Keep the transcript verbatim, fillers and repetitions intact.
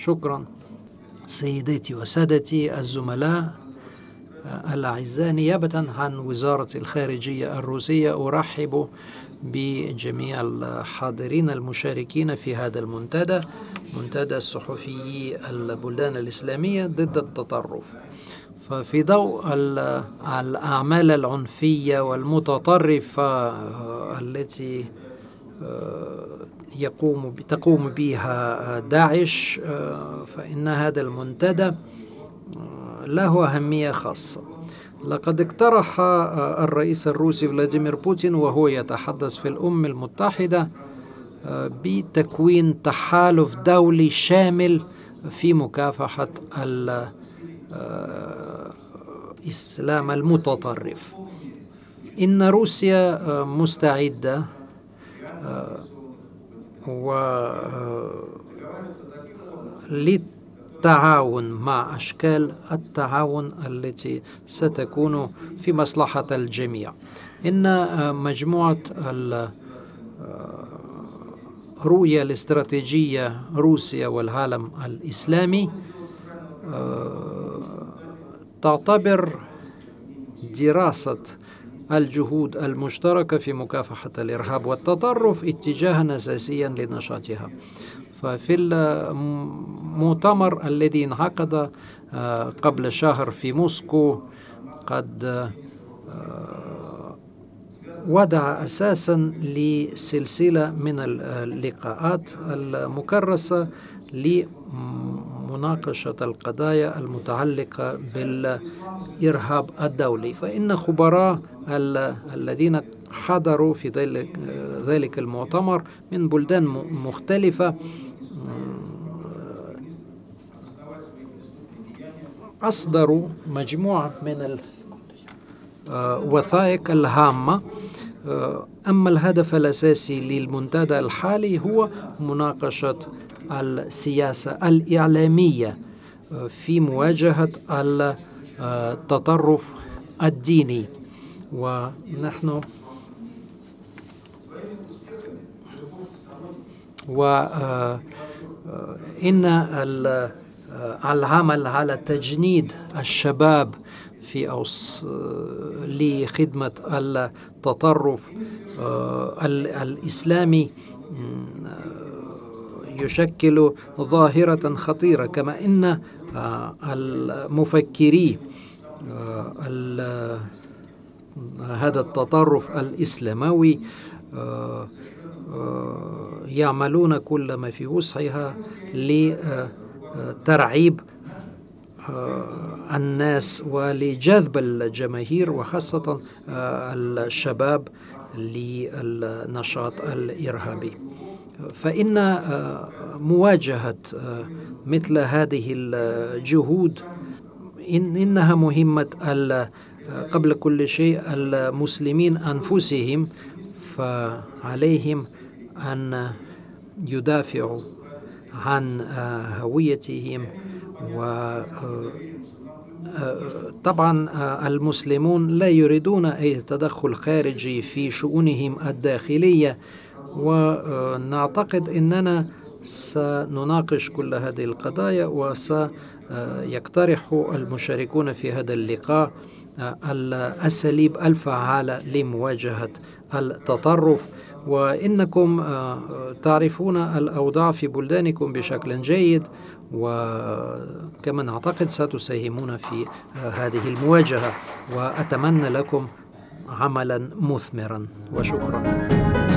شكرا سيداتي وسادتي الزملاء الأعزاء، نيابة عن وزارة الخارجية الروسية أرحب بجميع الحاضرين المشاركين في هذا المنتدى، منتدى صحفيي البلدان الإسلامية ضد التطرف. ففي ضوء الأعمال العنفية والمتطرفة التي يقوم تقوم بها داعش، فإن هذا المنتدى له أهمية خاصة. لقد اقترح الرئيس الروسي فلاديمير بوتين وهو يتحدث في الأمم المتحدة بتكوين تحالف دولي شامل في مكافحة الإسلام المتطرف. إن روسيا مستعدة للتعاون مع أشكال التعاون التي ستكون في مصلحة الجميع. إن مجموعة الرؤية الاستراتيجية روسيا والعالم الإسلامي تعتبر دراسة الجهود المشتركة في مكافحة الإرهاب والتطرف اتجاها أساسيا لنشاطها. ففي المؤتمر الذي انعقد قبل شهر في موسكو قد وضع أساسا لسلسلة من اللقاءات المكرسة لمناقشة القضايا المتعلقة بالإرهاب الدولي. فإن خبراء الذين حضروا في ذلك المؤتمر من بلدان مختلفة أصدروا مجموعة من الوثائق الهامة. أما الهدف الأساسي للمنتدى الحالي هو مناقشة السياسة الإعلامية في مواجهة التطرف الديني، ونحن وإن العمل على تجنيد الشباب في أوس لخدمة التطرف الإسلامي يشكل ظاهرة خطيرة، كما إن المفكري هذا التطرف الإسلاموي يعملون كل ما في وسعها لترعيب الناس ولجذب الجماهير وخاصة الشباب للنشاط الإرهابي. فإن مواجهة مثل هذه الجهود إنها مهمة قبل كل شيء المسلمين أنفسهم، فعليهم أن يدافعوا عن هويتهم. وطبعا المسلمون لا يريدون أي تدخل خارجي في شؤونهم الداخلية، ونعتقد أننا سنناقش كل هذه القضايا وسيقترح المشاركون في هذا اللقاء الأساليب الفعالة لمواجهة التطرف. وإنكم تعرفون الأوضاع في بلدانكم بشكل جيد، وكما نعتقد ستساهمون في هذه المواجهة، وأتمنى لكم عملا مثمرا وشكرا.